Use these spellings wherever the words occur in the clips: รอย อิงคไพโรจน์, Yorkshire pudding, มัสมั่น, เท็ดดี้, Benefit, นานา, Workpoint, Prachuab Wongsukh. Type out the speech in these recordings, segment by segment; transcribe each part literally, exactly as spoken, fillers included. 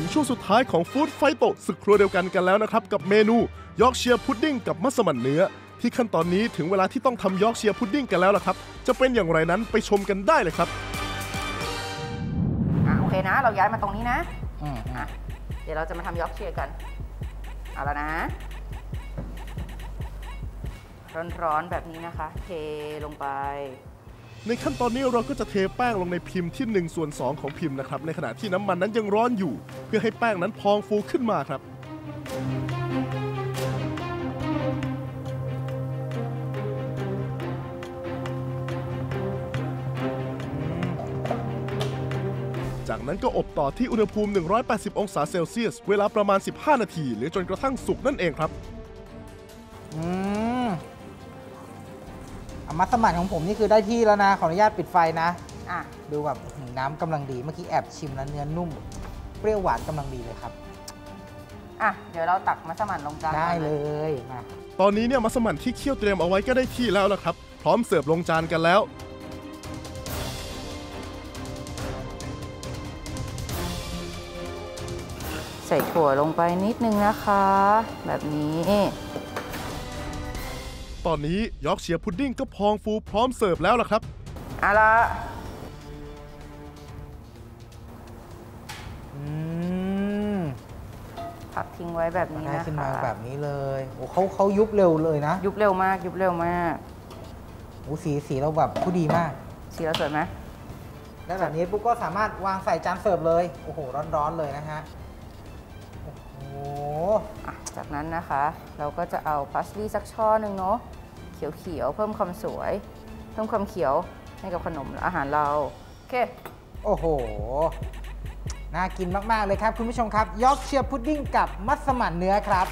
ถึงช่วงสุดท้ายของฟู้ดไฟโตศึกครัวเดียวกันกันแล้วนะครับกับเมนูยอร์กเชียร์พุดดิ้งกับมัสมั่นเนื้อที่ขั้นตอนนี้ถึงเวลาที่ต้องทำยอร์กเชียร์พุดดิ้งกันแล้วล่ะครับจะเป็นอย่างไรนั้นไปชมกันได้เลยครับอ่ะโอเคนะเราย้ายมาตรงนี้นะอืมอ่ะเดี๋ยวเราจะมาทำยอร์กเชียร์กันเอาละนะร้อนๆแบบนี้นะคะเทลงไปในขั้นตอนนี้เราก็จะเทแป้งลงในพิมพ์ที่หนึ่งส่วนสองของพิมพ์นะครับในขณะที่น้ำมันนั้นยังร้อนอยู่เพื่อให้แป้งนั้นพองฟูขึ้นมาครับจากนั้นก็อบต่อที่อุณหภูมิหนึ่งร้อยแปดสิบองศาเซลเซียสเวลาประมาณสิบห้านาทีหรือจนกระทั่งสุกนั่นเองครับอืมมัสมั่นของผมนี่คือได้ที่แล้วนะขออนุญาตปิดไฟนะอ่ะดูแบบน้ำกำลังดีเมื่อกี้แอบชิมแล้วเนื้อนุ่มเปรี้ยวหวานกำลังดีเลยครับอ่ะเดี๋ยวเราตักมัสมั่นลงจานได้เลยมาตอนนี้เนี่ยมัสมั่นที่เคี่ยวเตรียมเอาไว้ก็ได้ที่แล้วละครับพร้อมเสิร์ฟลงจานกันแล้วใส่ถั่วลงไปนิดนึงนะคะแบบนี้ตอนนี้ยอร์กเชียร์พุดดิ้งก็พองฟูพร้อมเสิร์ฟแล้วล่ะครับเอาละพักทิ้งไว้แบบนี้นะคะขึ้นมาแบบนี้เลยโอ้เขาเขายุบเร็วเลยนะยุบเร็วมากยุบเร็วมากโอ้สีสีเราแบบผู้ดีมากสีเราสวยไหมและแบบนี้ปุ๊กก็สามารถวางใส่จานเสิร์ฟเลยโอ้โหร้อนๆเลยนะฮะจากนั้นนะคะเราก็จะเอาพาสลีย์สักช่อหนึ่งเนาะเขียวๆเพิ่มความสวยเพิ่มความเขียวให้กับขนมอาหารเราโอเคโอ้โหน่ากินมากๆเลยครับคุณผู้ชมครับยอร์กเชียร์พุดดิ้งกับมัสมั่นเนื้อครับ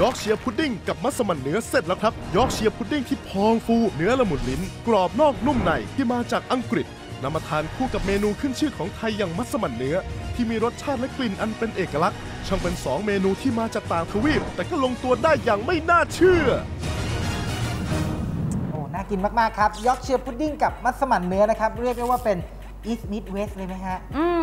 ยอร์กเชียร์พุดดิ้งกับมัสมั่นเนื้อเสร็จแล้วครับยอร์กเชียร์พุดดิ้งที่พองฟูเนื้อละมุนลิ้นกรอบนอกนุ่มในที่มาจากอังกฤษนำมาทานคู่กับเมนูขึ้นชื่อของไทยอย่างมัสมั่นเนื้อที่มีรสชาติและกลิ่นอันเป็นเอกลักษณ์ช่างเป็นสองเมนูที่มาจากต่างทวีปแต่ก็ลงตัวได้อย่างไม่น่าเชื่อโอ้น่ากินมากๆครับยอร์กเชียร์พุดดิ้งกับมัสมั่นเนื้อนะครับเรียกได้ว่าเป็นอีสต์มิดเวสต์เลยไหมฮะอืม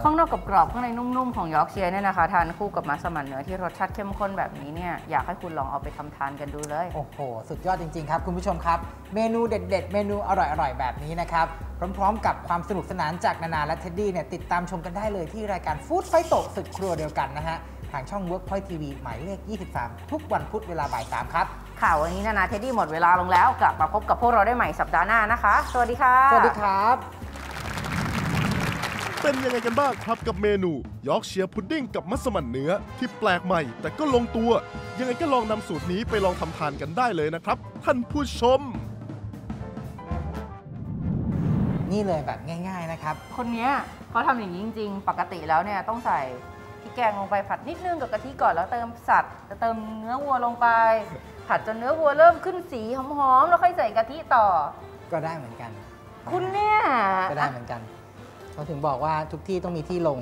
ข้างนอกกรอบข้างในนุ่มๆของยอร์กเชียร์เนี่ยนะคะทานคู่กับมัสมั่นเนื้อที่รสชาติเข้มข้นแบบนี้เนี่ยอยากให้คุณลองเอาไปทำทานกันดูเลยโอ้โหสุดยอดจริงๆครับคุณผู้ชมครับเมนูเด็ดๆเมนูอร่อยๆแบบนี้นะครับพร้อมๆกับความสนุกสนานจากนานาและเท็ดดี้เนี่ยติดตามชมกันได้เลยที่รายการฟู้ดไฟโตศึกครัวเดียวกันนะฮะทางช่อง Workpoint ที วี หมายเลขยี่สิบสามทุกวันพุธเวลาบ่ายสามครับข่าววันนี้นานาเท็ดดี้หมดเวลาลงแล้วกลับมาพบกับพวกเราได้ใหม่สัปดาห์หน้านะคะสวัสดีค่ะสวัสดีครับเป็นยังไงกันบ้างครับกับเมนูยอร์กเชียร์พุดดิ้งกับมัสมั่นเนื้อที่แปลกใหม่แต่ก็ลงตัวยังไงก็ลองนำสูตรนี้ไปลองทำทานกันได้เลยนะครับท่านผู้ชมนี่เลยแบบง่ายๆนะครับคนนี้เขาทำอย่างนี้จริงๆปกติแล้วเนี่ยต้องใส่พริกแกงลงไปผัดนิดนึงกับกะทิก่อนแล้วเติมสัตว์จะเติมเนื้อวัวลงไปผัดจนเนื้อวัวเริ่มขึ้นสีหอมๆแล้วค่อยใส่กะทิต่อก็ได้เหมือนกันคุณเนี่ยก็ได้เหมือนกันเขาถึงบอกว่าทุกที่ต้องมีที่ลง